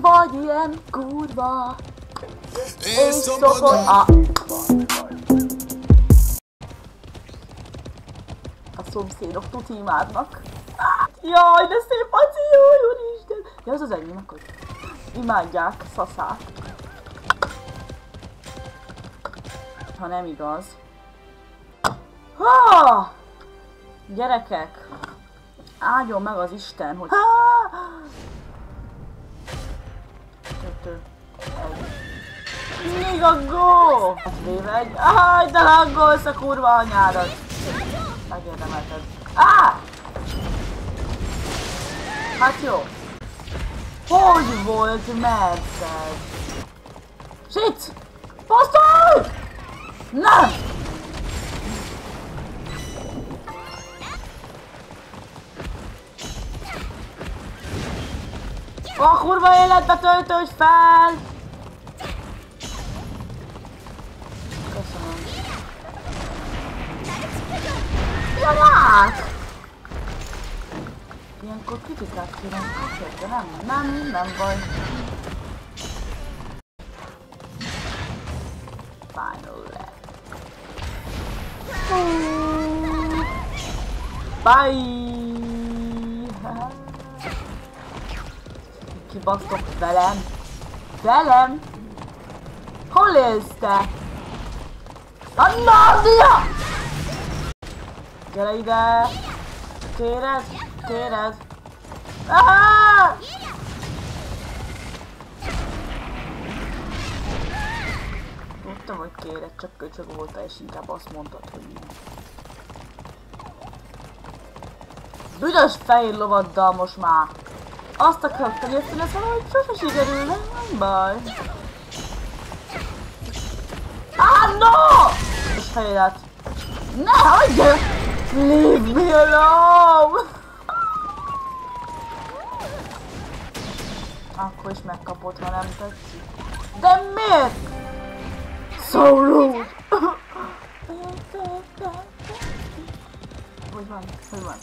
vagy ilyen kurva, és szopod a... A szomszédok tuti imádnak. Jaj, de szép aci, jaj, úristen! Ja, az az enyém, akkor imádják Szaszát. Ha nem igaz. Ha! Gyerekek! Áldjon meg az Isten, hogy... Ha! 2, 1... Még a gól! Vévegy! Áj, de laggolsz a kurva anyádat! Megérdemelted. Á! Hát jó. Hogy volt merszel? Shit! Posztolj! Nem! A kurva életbe töltődj fel! Köszönöm. Javák! Ilyenkor kritikát kérem, de nem baj. Final lett. Bye! Kibasztok velem! Velem! Hol élsz te? A Narnia! Gyere ide! Kéred? Kéred? Aha! Tudtam, hogy kéred, csak köcsög voltál, és inkább azt mondtad, hogy nem. Büdös fehér lovaddal most már! Azt akartam jötteni, hogy sose sikerül, nem baj. Ah, no! És fejedet. Ne hagyj! Leave me alone! Akkor is megkapod, ha nem tetszik. De miért? So rude! Hogy van? Hogy van?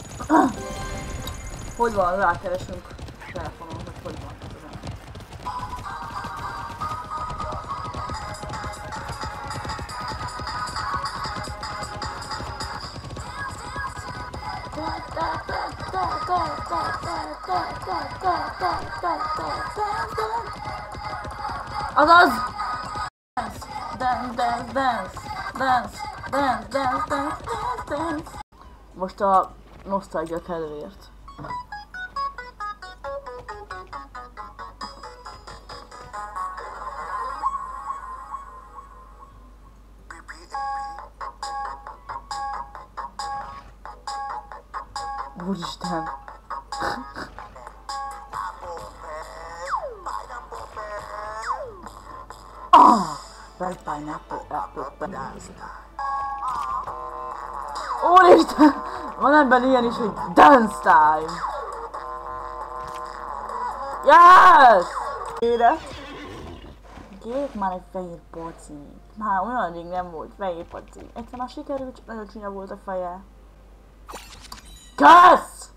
Hogy van? Rákeresünk. Telefonon, hogy hogy van az ember. Azaz! Dance! Most a nosztalgia kedvéért. Úristen! Red pineapple, apple. Úristen! Van ebben ilyen is, hogy dance time! Yes! Ére! Gyék már egy fehér poci! Már olyan rég nem volt fehér poci. Egyszer már sikerült, csak nagyon csúnya volt a feje. Kösz!